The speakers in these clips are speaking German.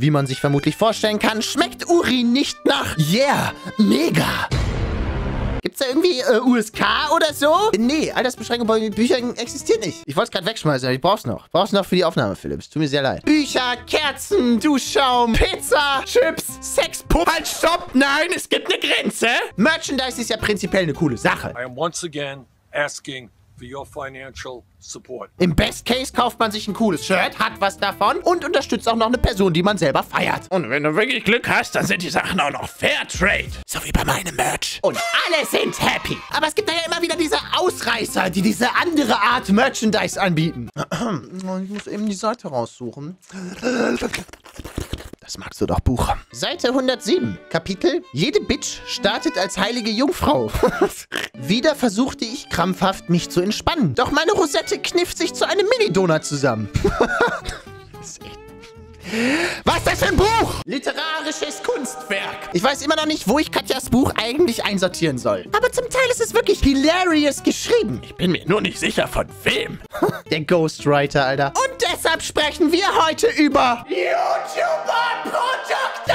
Wie man sich vermutlich vorstellen kann, schmeckt Urin nicht nach... Yeah, mega! Gibt's da irgendwie USK oder so? Nee, Altersbeschränkung bei Büchern existiert nicht. Ich wollte es gerade wegschmeißen, aber ich brauch's noch. Brauch's noch für die Aufnahme, Philips. Tut mir sehr leid. Bücher, Kerzen, Duschschaum, Pizza, Chips, Sexpuppen. Halt, stopp! Nein, es gibt eine Grenze! Merchandise ist ja prinzipiell eine coole Sache. I am once again asking for your financial support. Im Best Case kauft man sich ein cooles Shirt, hat was davon und unterstützt auch noch eine Person, die man selber feiert. Und wenn du wirklich Glück hast, dann sind die Sachen auch noch Fairtrade. So wie bei meinem Merch. Und alle sind happy. Aber es gibt da ja immer wieder diese Ausreißer, die diese andere Art Merchandise anbieten. Ich muss eben die Seite raussuchen. Das magst du doch, Buch. Seite 107. Kapitel. Jede Bitch startet als heilige Jungfrau. Wieder versuchte ich krampfhaft, mich zu entspannen. Doch meine Rosette knifft sich zu einem Mini-Donut zusammen. Das ist echt... Was ist das für ein Buch? Literarisches Kunstwerk. Ich weiß immer noch nicht, wo ich Katjas Buch eigentlich einsortieren soll. Aber zum Teil ist es wirklich hilarious geschrieben. Ich bin mir nur nicht sicher, von wem. Der Ghostwriter, Alter. Und deshalb sprechen wir heute über... YouTuber-Produkte!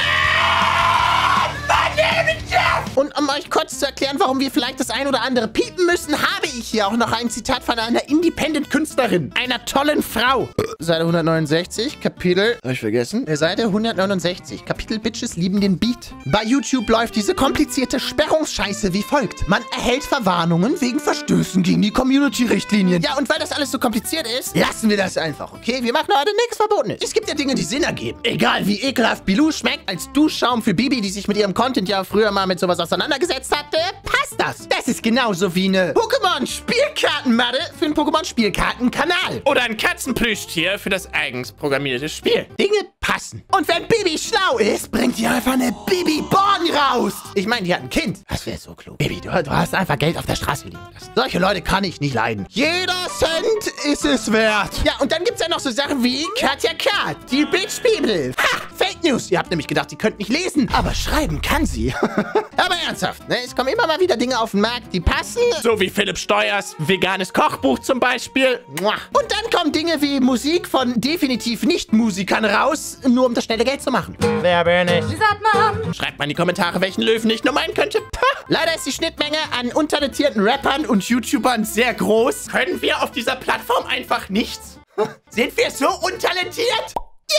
Und um euch kurz zu erklären, warum wir vielleicht das ein oder andere piepen müssen, habe ich hier auch noch ein Zitat von einer Independent-Künstlerin, einer tollen Frau. Seite 169, Kapitel... Habe ich vergessen? Seite 169, Kapitel Bitches lieben den Beat. Bei YouTube läuft diese komplizierte Sperrungsscheiße wie folgt. Man erhält Verwarnungen wegen Verstößen gegen die Community-Richtlinien. Ja, und weil das alles so kompliziert ist, lassen wir das einfach, okay? Wir machen heute nichts Verbotenes. Es gibt ja Dinge, die Sinn ergeben. Egal, wie ekelhaft Bilou schmeckt, als Duschschaum für Bibi, die sich mit ihrem Content ja früher mal mit sowas auseinandergesetzt hatte, passt das. Das ist genauso wie eine Pokémon-Spielkartenmatte für einen Pokémon-Spielkartenkanal. Oder ein Katzenplüschtier für das eigens programmierte Spiel. Dinge passen. Und wenn Bibi schlau ist, bringt die einfach eine Bibi-Born raus. Ich meine, die hat ein Kind. Das wäre so klug. Bibi, du hast einfach Geld auf der Straße liegen lassen. Solche Leute kann ich nicht leiden. Jeder Cent ist es wert. Ja, und dann gibt's ja noch so Sachen wie Katja Kat, die Bitch People. Ha! Fake News. Ihr habt nämlich gedacht, sie könnt nicht lesen. Aber schreiben kann sie. Aber ernsthaft, ne? Es kommen immer mal wieder Dinge auf den Markt, die passen. So wie Philipp Steuers veganes Kochbuch zum Beispiel. Und dann kommen Dinge wie Musik von definitiv Nicht-Musikern raus, nur um das schnelle Geld zu machen. Wer bin ich? Satman. Schreibt mal in die Kommentare, welchen Löwen ich nur meinen könnte. Pah. Leider ist die Schnittmenge an untalentierten Rappern und YouTubern sehr groß. Können wir auf dieser Plattform einfach nichts? Sind wir so untalentiert?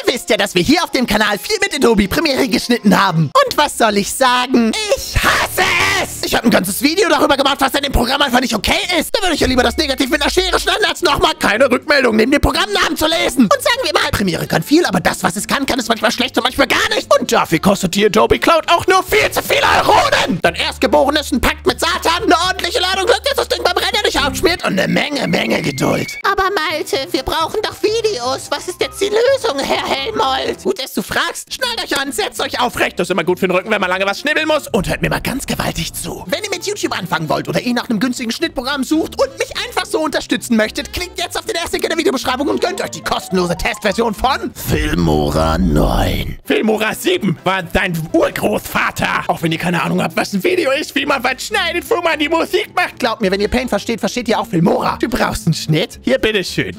Ihr wisst ja, dass wir hier auf dem Kanal viel mit Adobe Premiere geschnitten haben. Und was soll ich sagen? Ich hasse es! Ich habe ein ganzes Video darüber gemacht, was an dem Programm einfach nicht okay ist. Da würde ich ja lieber das Negativ mit einer Schere schneiden, als nochmal keine Rückmeldung neben dem Programmnamen zu lesen. Und sagen wir mal, Premiere kann viel, aber das, was es kann es manchmal schlecht und manchmal gar nicht. Und dafür kostet die Adobe Cloud auch nur viel zu viele Euronen. Dein Erstgeborenes, ein Pakt mit Satan, eine ordentliche Ladung Glück, dass das Ding beim Rennen nicht aufschmiert und eine Menge Geduld. Aber Malte, wir brauchen doch Videos. Was ist jetzt die Lösung, Herr Helmold? Gut, dass du fragst. Schnallt euch an, setzt euch aufrecht. Das ist immer gut für den Rücken, wenn man lange was schnibbeln muss. Und hört mir mal ganz gewaltig zu. Wenn ihr mit YouTube anfangen wollt oder ihr nach einem günstigen Schnittprogramm sucht und mich einfach so unterstützen möchtet, klickt jetzt auf den ersten Link in der Videobeschreibung und gönnt euch die kostenlose Testversion von Filmora 9. Filmora 7 war dein Urgroßvater. Auch wenn ihr keine Ahnung habt, was ein Video ist, wie man was schneidet, wo man die Musik macht. Glaubt mir, wenn ihr Paint versteht, versteht ihr auch Filmora. Du brauchst einen Schnitt? Hier, bitteschön.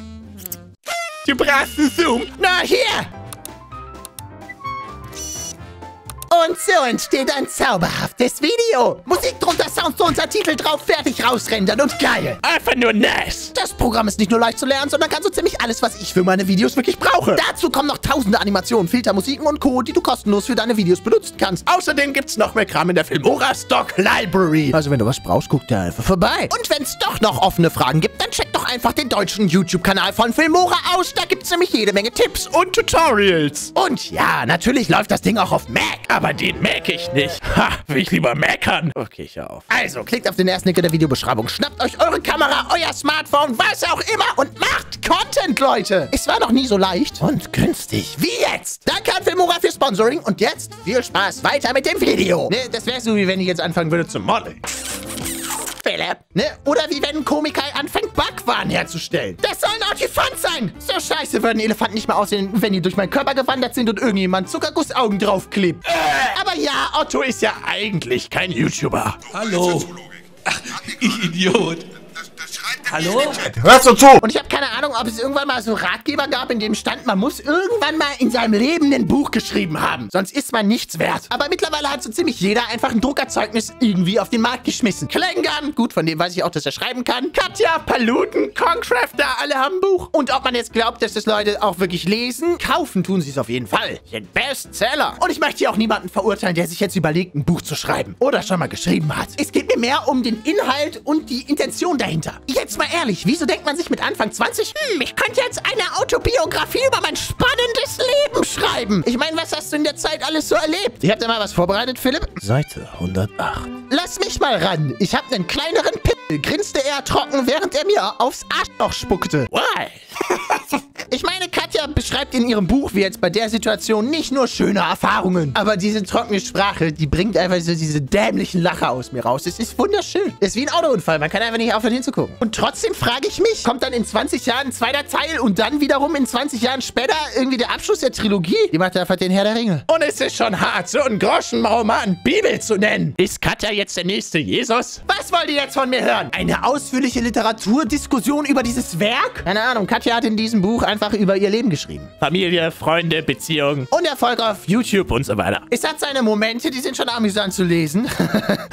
Du brauchst einen Zoom. Na, hier! Und so entsteht ein zauberhaftes Video. Musik drunter, Sound zu unser Titel drauf, fertig rausrendern und geil. Einfach nur nice. Das Programm ist nicht nur leicht zu lernen, sondern kann so ziemlich alles, was ich für meine Videos wirklich brauche. Dazu kommen noch tausende Animationen, Filter, Musiken und Co., die du kostenlos für deine Videos benutzen kannst. Außerdem gibt's noch mehr Kram in der Filmora Stock Library. Also wenn du was brauchst, guck dir einfach vorbei. Und wenn's doch noch offene Fragen gibt, dann check doch einfach den deutschen YouTube-Kanal von Filmora aus. Da gibt's nämlich jede Menge Tipps und Tutorials. Und ja, natürlich läuft das Ding auch auf Mac. Aber den Mac ich nicht. Ha, will ich lieber meckern. Okay, ich hör auf. Also, klickt auf den ersten Link in der Videobeschreibung. Schnappt euch eure Kamera, euer Smartphone, was auch immer und macht Content, Leute. Es war noch nie so leicht und günstig wie jetzt. Danke an Filmora für Sponsoring und jetzt viel Spaß weiter mit dem Video. Ne, das wäre so, wie wenn ich jetzt anfangen würde zu modeln. Philipp. Ne? Oder wie wenn ein Komiker anfängt, Backwaren herzustellen. Das sollen auch die Fans sein. So scheiße würden Elefanten nicht mehr aussehen, wenn die durch meinen Körper gewandert sind und irgendjemand Zuckergussaugen draufklebt. Aber ja, Otto ist ja eigentlich kein YouTuber. Hallo. Ach, ich Idiot. Das schreibt Hallo? Hörst du zu? Und ich habe keine Ahnung, ob es irgendwann mal so einen Ratgeber gab, in dem stand, man muss irgendwann mal in seinem Leben ein Buch geschrieben haben. Sonst ist man nichts wert. Aber mittlerweile hat so ziemlich jeder einfach ein Druckerzeugnis irgendwie auf den Markt geschmissen. Klängern, gut, von dem weiß ich auch, dass er schreiben kann. Katja, Paluten, Concrafter, alle haben ein Buch. Und ob man jetzt glaubt, dass das Leute auch wirklich lesen, kaufen tun sie es auf jeden Fall. Sind Bestseller. Und ich möchte hier auch niemanden verurteilen, der sich jetzt überlegt, ein Buch zu schreiben. Oder schon mal geschrieben hat. Es geht mir mehr um den Inhalt und die Intention dahinter. Jetzt mal ehrlich, wieso denkt man sich mit Anfang 20, ich könnte jetzt eine Autobiografie über mein spannendes Leben schreiben. Ich meine, was hast du in der Zeit alles so erlebt? Ihr habt ja mal was vorbereitet, Philipp? Seite 108. Lass mich mal ran. Ich habe einen kleineren Pimmel, grinste er trocken, während er mir aufs Arschloch spuckte. Why? Ich meine, Katja beschreibt in ihrem Buch, wie jetzt bei der Situation, nicht nur schöne Erfahrungen. Aber diese trockene Sprache, die bringt einfach so diese dämlichen Lacher aus mir raus. Es ist wunderschön. Es ist wie ein Autounfall. Man kann einfach nicht aufhören hinzugucken. Und trotzdem frage ich mich, kommt dann in 20 Jahren ein zweiter Teil und dann wiederum in 20 Jahren später irgendwie der Abschluss der Trilogie? Die macht einfach den Herr der Ringe. Und es ist schon hart, so einen Groschenroman Bibel zu nennen. Ist Katja jetzt der nächste Jesus? Was wollt ihr jetzt von mir hören? Eine ausführliche Literaturdiskussion über dieses Werk? Keine Ahnung, Katja hat in diesem Buch einfach über ihr Leben geschrieben. Familie, Freunde, Beziehungen und Erfolg auf YouTube und so weiter. Es hat seine Momente, die sind schon amüsant zu lesen.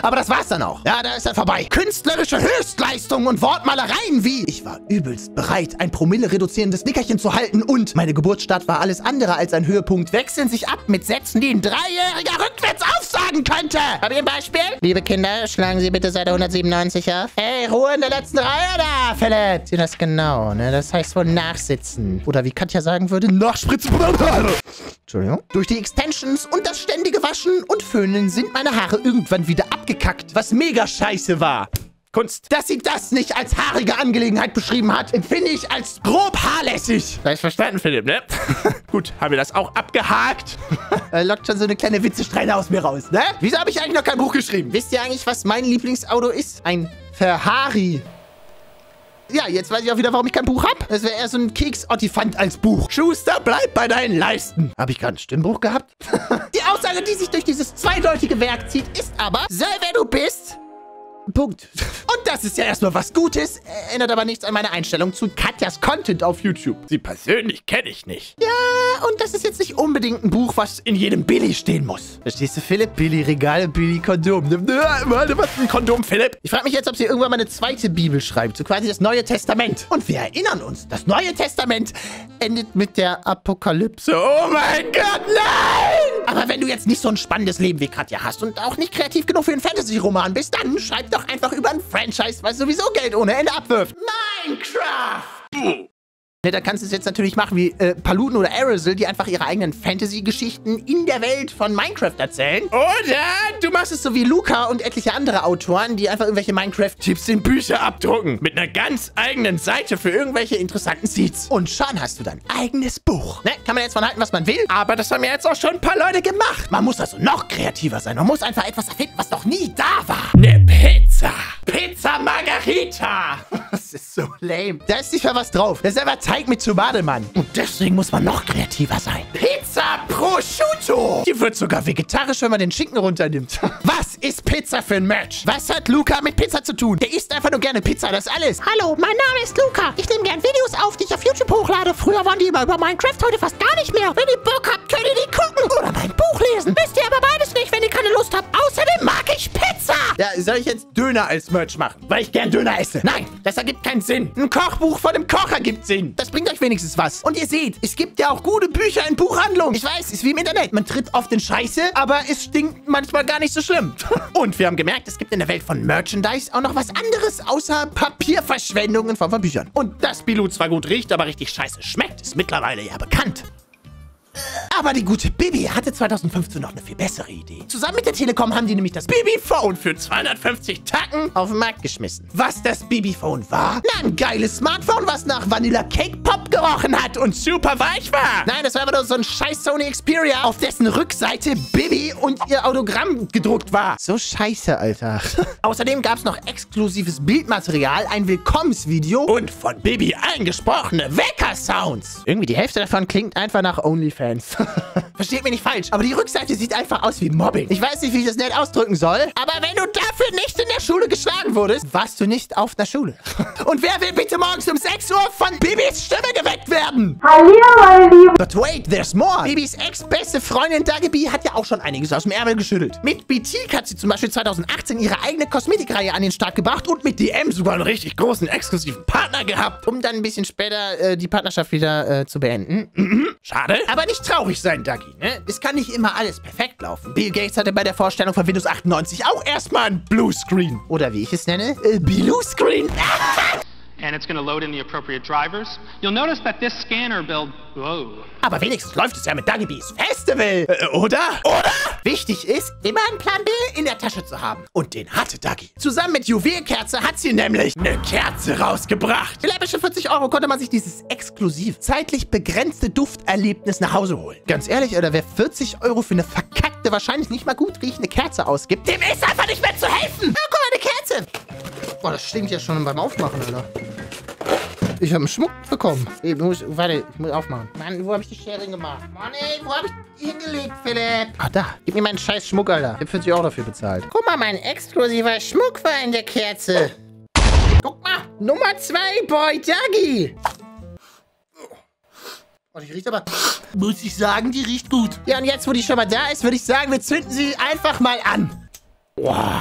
Aber das war's dann auch. Ja, da ist er vorbei. Künstlerische Höchstleistungen und Wortmalereien wie: Ich war übelst bereit, ein promille-reduzierendes Nickerchen zu halten und meine Geburtsstadt war alles andere als ein Höhepunkt. Wechseln sich ab mit Sätzen, die ein Dreijähriger rückwärts aufsagen könnte. Hab ich ein Beispiel? Liebe Kinder, schlagen Sie bitte Seite 197 auf. Hey, Ruhe in der letzten Reihe da, Philipp. Sieh das genau, ne? Das heißt wohl nachsitzen. Oder wie Katja sagen würde, nachspritzen. Entschuldigung. Durch die Extensions und das ständige Waschen und Föhnen sind meine Haare irgendwann wieder abgekackt, was mega scheiße war. Kunst. Dass sie das nicht als haarige Angelegenheit beschrieben hat, empfinde ich als grob haarlässig. Da ist verstanden, Philipp, ne? Gut, haben wir das auch abgehakt? Lockt schon so eine kleine Witzesträhne aus mir raus, ne? Wieso habe ich eigentlich noch kein Buch geschrieben? Wisst ihr eigentlich, was mein Lieblingsauto ist? Ein Ferrari. Ja, jetzt weiß ich auch wieder, warum ich kein Buch habe. Das wäre eher so ein Keks-Ottifant als Buch. Schuster, bleib bei deinen Leisten. Habe ich gerade ein Stimmbuch gehabt? Die Aussage, die sich durch dieses zweideutige Werk zieht, ist aber: Sei wer du bist. Punkt. Und das ist ja erstmal was Gutes, ändert aber nichts an meiner Einstellung zu Katjas Content auf YouTube. Sie persönlich kenne ich nicht. Ja, und das ist jetzt nicht unbedingt ein Buch, was in jedem Billy stehen muss. Verstehst du, Philipp? Billy Regale, Billy Kondom. Was ist ein Kondom, Philipp? Ich frage mich jetzt, ob sie irgendwann mal eine zweite Bibel schreibt, so quasi das Neue Testament. Und wir erinnern uns, das Neue Testament endet mit der Apokalypse. Oh mein Gott, nein! Aber wenn du jetzt nicht so ein spannendes Leben wie Katja hast und auch nicht kreativ genug für einen Fantasy-Roman bist, dann schreib doch einfach über ein Franchise, weil sowieso Geld ohne Ende abwirft. Minecraft! Ne, da kannst du es jetzt natürlich machen wie Paluten oder Aerosol, die einfach ihre eigenen Fantasy-Geschichten in der Welt von Minecraft erzählen. Oder du machst es so wie Luca und etliche andere Autoren, die einfach irgendwelche Minecraft-Tipps in Bücher abdrucken. Mit einer ganz eigenen Seite für irgendwelche interessanten Seeds. Und schon hast du dein eigenes Buch. Ne, kann man jetzt von halten, was man will, aber das haben ja jetzt auch schon ein paar Leute gemacht. Man muss also noch kreativer sein. Man muss einfach etwas erfinden, was noch nie da war. Ne Pizza. Pizza Margarita. Das ist so lame. Da ist nicht mal was drauf. Das ist einfach Teig mit Zubademann. Und deswegen muss man noch kreativer sein. Pizza Prosciutto. Die wird sogar vegetarisch, wenn man den Schinken runternimmt. Was ist Pizza für ein Match? Was hat Luca mit Pizza zu tun? Der isst einfach nur gerne Pizza, das ist alles. Hallo, mein Name ist Luca. Ich nehme gerne Videos auf, die ich auf YouTube hochlade. Früher waren die immer über Minecraft, heute fast gar nicht mehr. Wenn ihr Bock habt, könnt ihr die gucken oder mein Buch lesen. Wisst ihr aber beides nicht, wenn ihr keine Lust habt. Außerdem mag ich Pizza. Ja, soll ich jetzt Döner als Merch machen? Weil ich gern Döner esse. Nein, das ergibt keinen Sinn. Ein Kochbuch von einem Koch ergibt Sinn. Das bringt euch wenigstens was. Und ihr seht, es gibt ja auch gute Bücher in Buchhandlungen. Ich weiß, ist wie im Internet. Man tritt oft in Scheiße, aber es stinkt manchmal gar nicht so schlimm. Und wir haben gemerkt, es gibt in der Welt von Merchandise auch noch was anderes, außer Papierverschwendung in Form von Büchern. Und dass Bilou zwar gut riecht, aber richtig scheiße schmeckt, ist mittlerweile ja bekannt. Aber die gute Bibi hatte 2015 noch eine viel bessere Idee. Zusammen mit der Telekom haben die nämlich das Bibi-Phone für 250 Tacken auf den Markt geschmissen. Was das Bibi-Phone war? Na, ein geiles Smartphone, was nach Vanilla Cake Pop gerochen hat und super weich war. Nein, das war aber nur so ein scheiß Sony Xperia, auf dessen Rückseite Bibi und ihr Autogramm gedruckt war. So scheiße, Alter. Außerdem gab es noch exklusives Bildmaterial, ein Willkommensvideo und von Bibi eingesprochene Wecker-Sounds. Irgendwie die Hälfte davon klingt einfach nach OnlyFans. Versteht mich nicht falsch, aber die Rückseite sieht einfach aus wie Mobbing. Ich weiß nicht, wie ich das nett ausdrücken soll, aber wenn du dafür nicht in der Schule geschlagen wurdest, warst du nicht auf der Schule. Und wer will bitte morgens um 6 Uhr von Bibis Stimme geweckt werden? Hallo, mein Lieben. But wait, there's more. Bibis ex-beste Freundin Dagebi hat ja auch schon einiges aus dem Ärmel geschüttelt. Mit B-Teak hat sie zum Beispiel 2018 ihre eigene Kosmetikreihe an den Start gebracht und mit DM sogar einen richtig großen, exklusiven Partner gehabt, um dann ein bisschen später die Partnerschaft wieder zu beenden. Schade. Aber nicht traurig sein, Dagi, ne? Es kann nicht immer alles perfekt laufen. Bill Gates hatte bei der Vorstellung von Windows 98 auch erstmal ein Blue Screen. Oder wie ich es nenne, Blue Screen. And it's gonna load in the appropriate drivers. You'll notice that this scanner build... Whoa. Aber wenigstens läuft es ja mit Dagibis Festival, oder? Oder? Wichtig ist, immer einen Plan B in der Tasche zu haben. Und den hatte Dagi. Zusammen mit Juwelkerze hat sie nämlich eine Kerze rausgebracht. Für läppische 40 Euro konnte man sich dieses exklusiv zeitlich begrenzte Dufterlebnis nach Hause holen. Ganz ehrlich, oder wer 40 Euro für eine verkackte, wahrscheinlich nicht mal gut riechende Kerze ausgibt, dem ist einfach nicht mehr zu helfen. Oh, guck mal, eine Kerze. Boah, das stinkt ja schon beim Aufmachen, Alter. Ich habe einen Schmuck bekommen. Ich muss, warte, ich muss aufmachen. Mann, wo habe ich die Schere gemacht? Mann, ey, wo habe ich die hingelegt, Philipp? Ah, da. Gib mir meinen scheiß Schmuck, Alter. Ich hab 40 Euro dafür bezahlt. Guck mal, mein exklusiver Schmuck war in der Kerze. Guck mal. Nummer 2, Boy Dagi. Oh, die riecht aber... Muss ich sagen, die riecht gut. Ja, und jetzt, wo die schon mal da ist, würde ich sagen, wir zünden sie einfach mal an. Wow.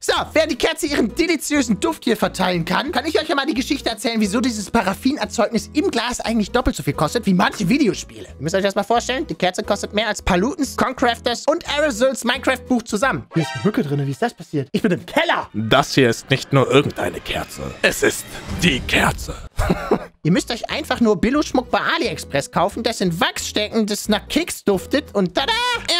So, während die Kerze ihren deliziösen Duft hier verteilen kann, kann ich euch ja mal die Geschichte erzählen, wieso dieses Paraffinerzeugnis im Glas eigentlich doppelt so viel kostet wie manche Videospiele. Ihr müsst euch das mal vorstellen, die Kerze kostet mehr als Palutens, Concrafters und Aerosols Minecraft-Buch zusammen. Hier ist eine Mücke drin, wie ist das passiert? Ich bin im Keller! Das hier ist nicht nur irgendeine Kerze, es ist die Kerze. Ihr müsst euch einfach nur Billo-Schmuck bei Aliexpress kaufen, das in Wachs stecken, das nach Keks duftet und tada!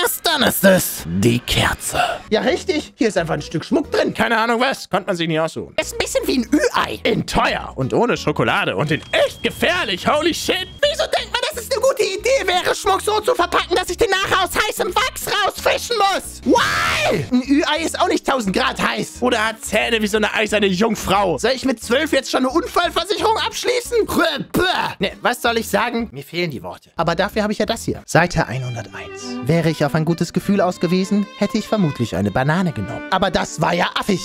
Erst dann ist es die Kerze. Ja, richtig. Hier ist einfach ein Stück Schmuck drin. Keine Ahnung was. Konnte man sich nicht aussuchen. Ist ein bisschen wie ein Ü-Ei. In teuer und ohne Schokolade und in echt gefährlich. Holy shit. Wieso denkt man, dass es eine gute Idee wäre, Schmuck so zu verpacken, dass ich den nachher aus heißem Wachs rausfischen muss? Why? Ein Ü-Ei ist auch nicht 1000 Grad heiß. Oder hat Zähne wie so eine eiserne Jungfrau. Soll ich mit 12 jetzt schon eine Unfallversicherung abschließen? Ne, was soll ich sagen? Mir fehlen die Worte. Aber dafür habe ich ja das hier. Seite 101. Wäre ich auf ein gutes Gefühl ausgewiesen, hätte ich vermutlich eine Banane genommen. Aber das war ja affig.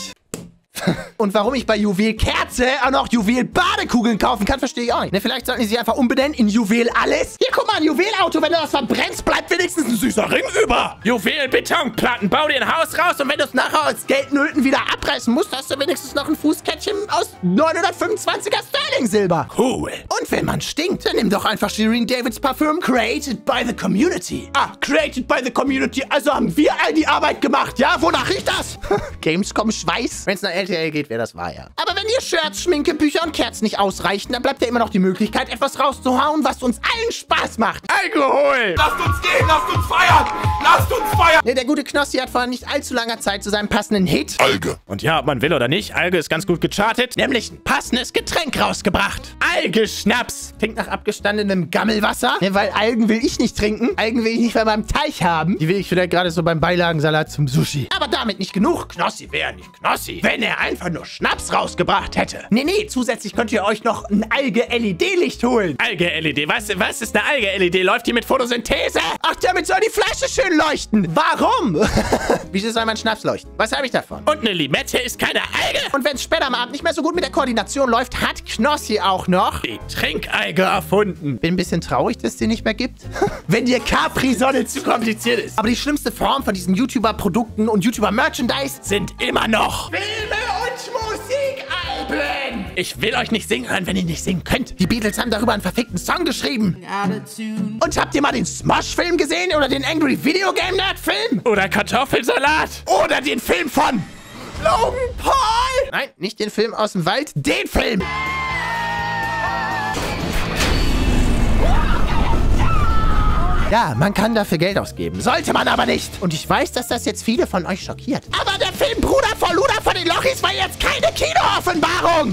Und warum ich bei Juwelkerze auch noch Juwel-Badekugeln kaufen kann, verstehe ich auch nicht. Ne, vielleicht sollten sie einfach umbenennen in Juwel alles. Hier, guck mal, ein Juwelauto. Wenn du das verbrennst, bleibt wenigstens ein süßer Ring über. Juwel-Betonplatten. Bau dir ein Haus raus und wenn du es nachher als Geldnöten wieder abreißen musst, hast du wenigstens noch ein Fußkettchen aus 925er Sterling-Silber. Cool. Und wenn man stinkt, dann nimm doch einfach Shirin Davids Parfüm. Created by the Community. Ah, created by the Community. Also haben wir all die Arbeit gemacht, ja? Wonach riecht das? Gamescom-Schweiß. Wenn's nach LTL geht, wäre das wahr, ja. Aber wenn dir Shirts, Schminke, Bücher und Kerzen nicht ausreichen, dann bleibt ja immer noch die Möglichkeit, etwas rauszuhauen, was uns allen Spaß macht. Alkohol! Lasst uns gehen! Lasst uns feiern! Lasst uns feiern! Ne, der gute Knossi hat vor nicht allzu langer Zeit zu seinem passenden Hit Alge. Und ja, ob man will oder nicht, Alge ist ganz gut gechartet, nämlich ein passendes Getränk rausgebracht. Algeschnaps! Klingt nach abgestandenem Gammelwasser, ne, weil Algen will ich nicht trinken. Algen will ich nicht bei meinem Teich haben. Die will ich vielleicht gerade so beim Beilagensalat zum Sushi. Aber damit nicht genug. Knossi wäre nicht Knossi, wenn er einfach nur Schnaps rausgebracht hätte. Nee, nee, zusätzlich könnt ihr euch noch ein Alge-LED-Licht holen. Alge-LED? Was ist eine Alge-LED? Läuft die mit Photosynthese? Ach, damit soll die Flasche schön leuchten. Warum? Wieso soll mein Schnaps leuchten? Was habe ich davon? Und eine Limette ist keine Alge. Und wenn es später am Abend nicht mehr so gut mit der Koordination läuft, hat Knossi auch noch die Trinkalge erfunden. Bin ein bisschen traurig, dass es die nicht mehr gibt. Wenn dir Capri-Sonne zu kompliziert ist. Aber die schlimmste Form von diesen YouTuber-Produkten und YouTuber-Merchandise sind immer noch... und Musikalben. Ich will euch nicht singen hören, wenn ihr nicht singen könnt. Die Beatles haben darüber einen verfickten Song geschrieben. Und habt ihr mal den Smosh-Film gesehen? Oder den Angry Video Game Nerd-Film? Oder Kartoffelsalat? Oder den Film von Logan Paul? Nein, nicht den Film aus dem Wald, den Film. Ja, man kann dafür Geld ausgeben. Sollte man aber nicht. Und ich weiß, dass das jetzt viele von euch schockiert. Aber der Film Bruder von Luda von den Lochis war jetzt keine Kino-Offenbarung.